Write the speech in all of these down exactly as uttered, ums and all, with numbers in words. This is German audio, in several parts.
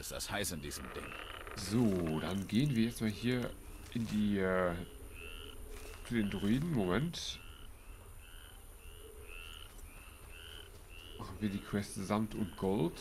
ist das heiß in diesem Ding. So, dann gehen wir jetzt mal hier in die äh, zu den Druiden. Moment. Machen wir die Quest Samt und Gold.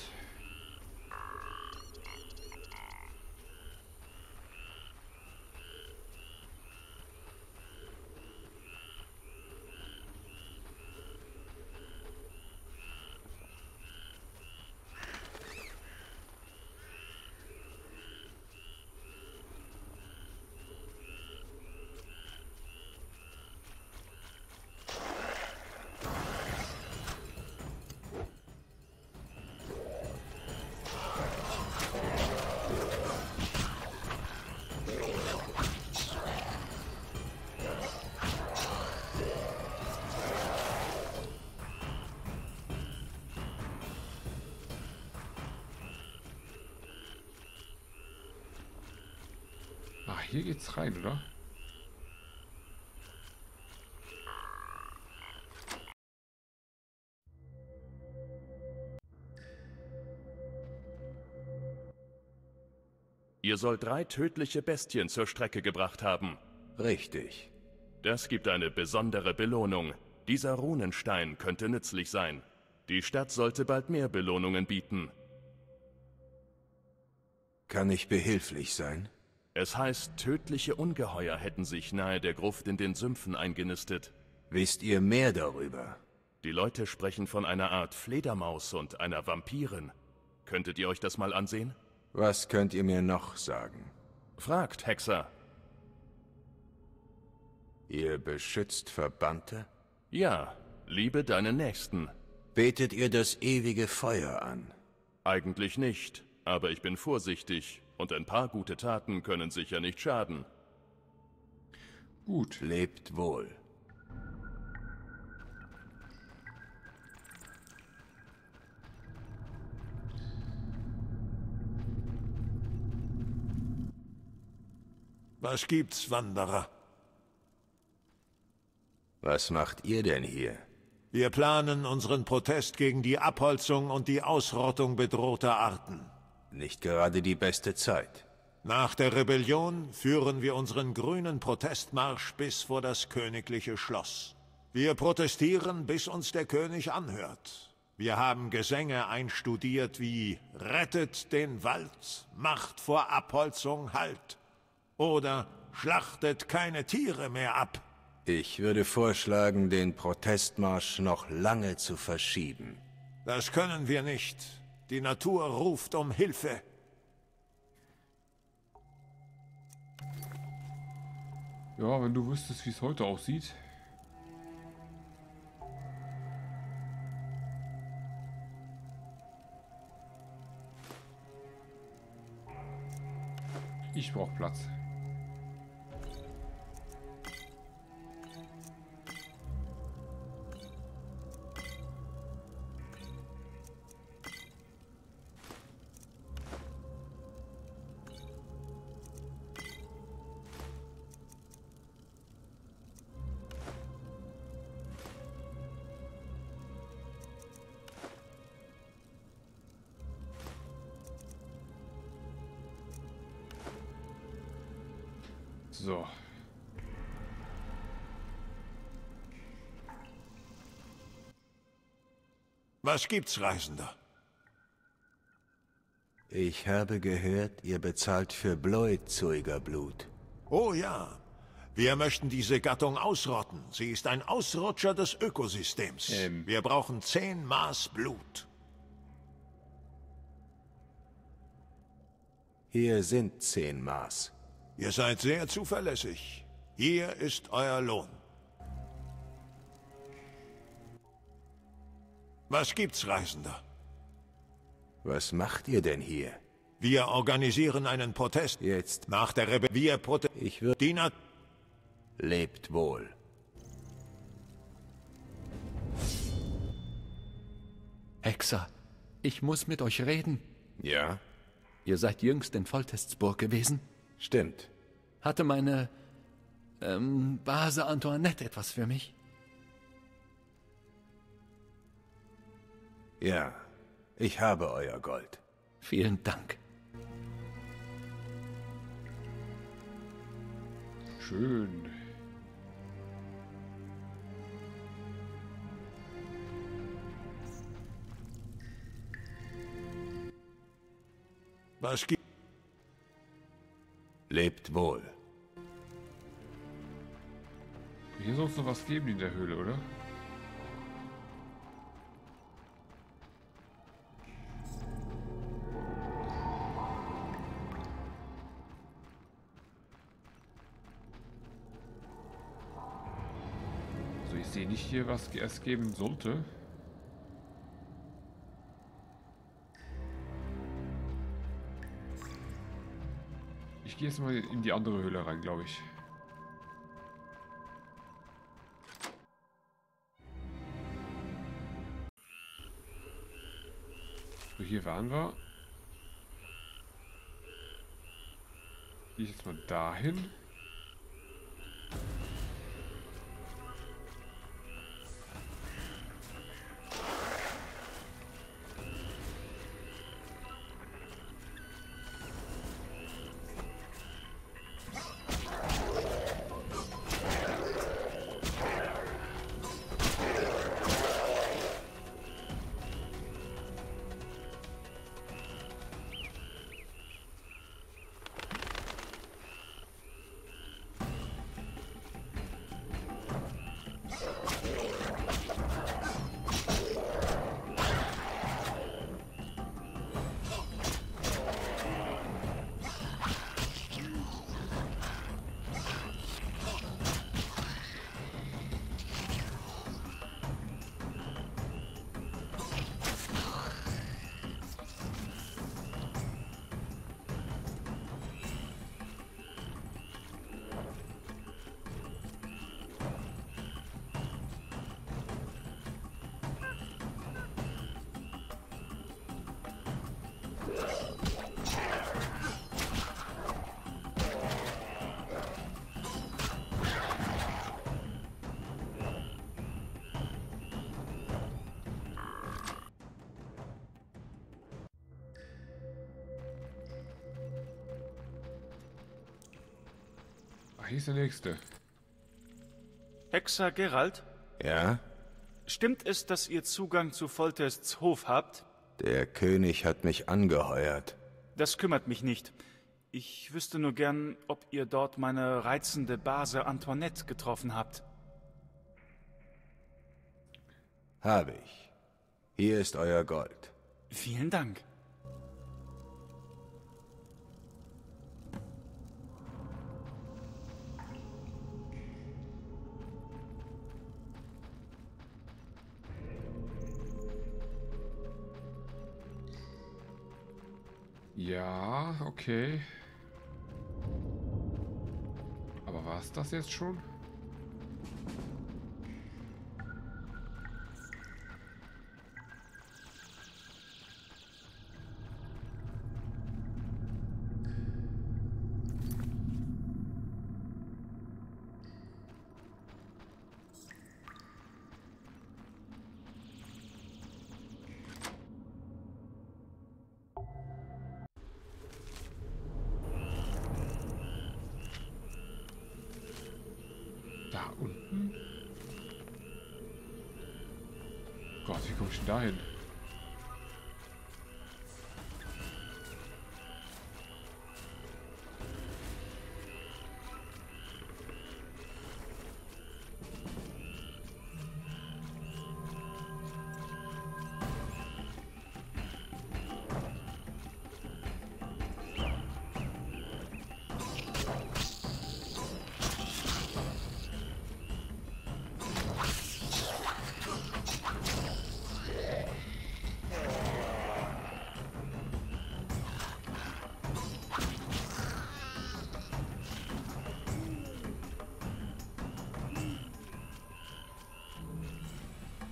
Hier geht's rein, oder? Ihr sollt drei tödliche Bestien zur Strecke gebracht haben. Richtig. Das gibt eine besondere Belohnung. Dieser Runenstein könnte nützlich sein. Die Stadt sollte bald mehr Belohnungen bieten. Kann ich behilflich sein? Es heißt, tödliche Ungeheuer hätten sich nahe der Gruft in den Sümpfen eingenistet. Wisst ihr mehr darüber? Die Leute sprechen von einer Art Fledermaus und einer Vampirin. Könntet ihr euch das mal ansehen? Was könnt ihr mir noch sagen? Fragt, Hexer. Ihr beschützt Verbannte? Ja, liebe deinen Nächsten. Betet ihr das ewige Feuer an? Eigentlich nicht, aber ich bin vorsichtig. Und ein paar gute Taten können sicher nicht schaden. Gut, lebt wohl. Was gibt's, Wanderer? Was macht ihr denn hier? Wir planen unseren Protest gegen die Abholzung und die Ausrottung bedrohter Arten. Nicht gerade die beste Zeit. Nach der Rebellion führen wir unseren grünen Protestmarsch bis vor das königliche Schloss. Wir protestieren, bis uns der König anhört. Wir haben Gesänge einstudiert wie »Rettet den Wald, macht vor Abholzung Halt« oder »Schlachtet keine Tiere mehr ab«. Ich würde vorschlagen, den Protestmarsch noch lange zu verschieben. Das können wir nicht. Die Natur ruft um Hilfe. Ja, wenn du wüsstest, wie es heute aussieht. Ich brauche Platz. So. Was gibt's, Reisender? Ich habe gehört, ihr bezahlt für Bläuzeugerblut. Oh ja. Wir möchten diese Gattung ausrotten. Sie ist ein Ausrutscher des Ökosystems. Ähm. Wir brauchen zehn Maß Blut. Hier sind zehn Maß. Ihr seid sehr zuverlässig. Hier ist euer Lohn. Was gibt's, Reisender? Was macht ihr denn hier? Wir organisieren einen Protest. Jetzt. Nach der Rebellion. Wir Protest. Ich würde. Diener. Lebt wohl. Hexer, ich muss mit euch reden. Ja? Ihr seid jüngst in Voltestsburg gewesen? Stimmt. Hatte meine ähm, Base Antoinette etwas für mich? Ja, ich habe euer Gold. Vielen Dank. schön. Was gibt? Lebt wohl. Hier soll es noch was geben in der Höhle, oder? Also ich sehe nicht hier, was es geben sollte. Ich gehe jetzt mal in die andere Höhle rein, glaube ich. So, hier waren wir. Gehe ich jetzt mal dahin. Hier ist der nächste. Hexer Geralt? Ja? Stimmt es, dass ihr Zugang zu Voltests Hof habt? Der König hat mich angeheuert. Das kümmert mich nicht. Ich wüsste nur gern, ob ihr dort meine reizende Base Antoinette getroffen habt. Habe ich. Hier ist euer Gold. Vielen Dank. Ja, okay. Aber war es das jetzt schon? Dahin.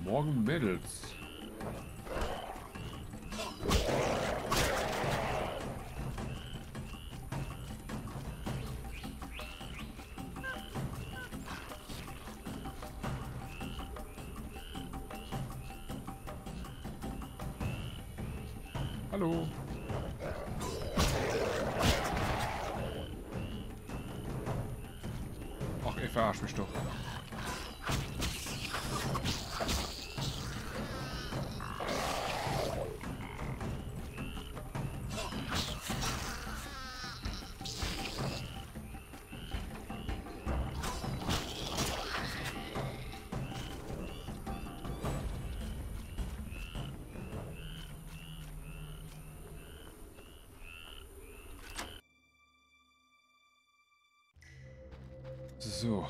Morgen Mädels. Hallo. Verarsch mich doch. So.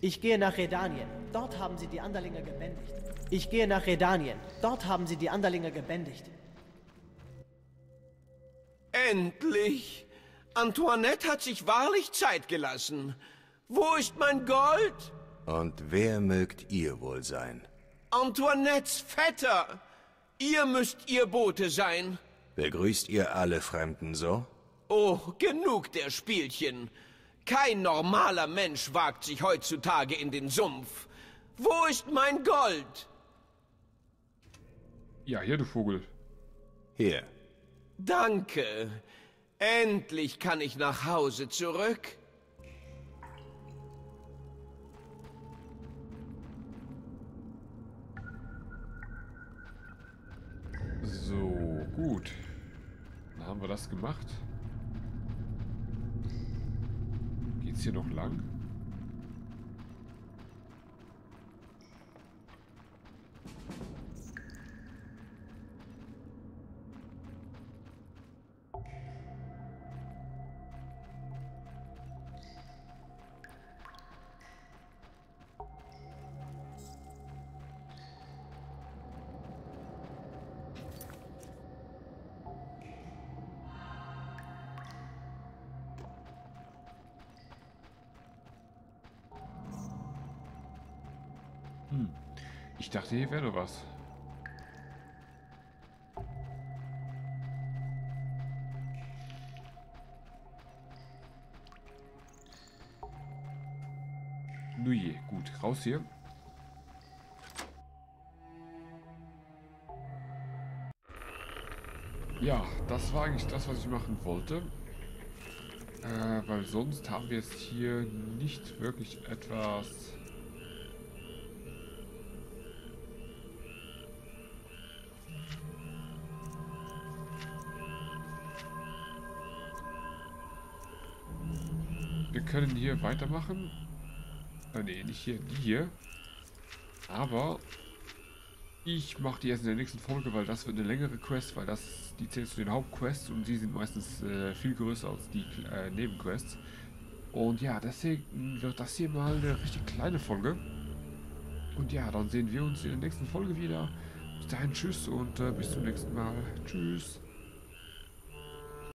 Ich gehe nach Redanien. Dort haben sie die Anderlinge gebändigt. Ich gehe nach Redanien. Dort haben sie die Anderlinge gebändigt. Endlich! Antoinette hat sich wahrlich Zeit gelassen. Wo ist mein Gold? Und wer mögt ihr wohl sein? Antoinettes Vetter! Ihr müsst ihr Bote sein. Begrüßt ihr alle Fremden so? Oh, genug der Spielchen. Kein normaler Mensch wagt sich heutzutage in den Sumpf. Wo ist mein Gold? Ja, hier, du Vogel. Hier. Danke. Endlich kann ich nach Hause zurück. So, gut. Dann haben wir das gemacht. Geht's hier noch lang? Ich dachte, hier wäre was. Nun je, gut, raus hier. Ja, das war eigentlich das, was ich machen wollte. Äh, weil sonst haben wir jetzt hier nicht wirklich etwas... Wir können hier weitermachen. Ah, ne, nicht hier, die hier. Aber ich mache die erst in der nächsten Folge, weil das wird eine längere Quest, weil das die zählt zu den Hauptquests und die sind meistens äh, viel größer als die äh, Nebenquests. Und ja, deswegen wird das hier mal eine richtig kleine Folge. Und ja, dann sehen wir uns in der nächsten Folge wieder. Bis dahin, tschüss und äh, bis zum nächsten Mal. Tschüss.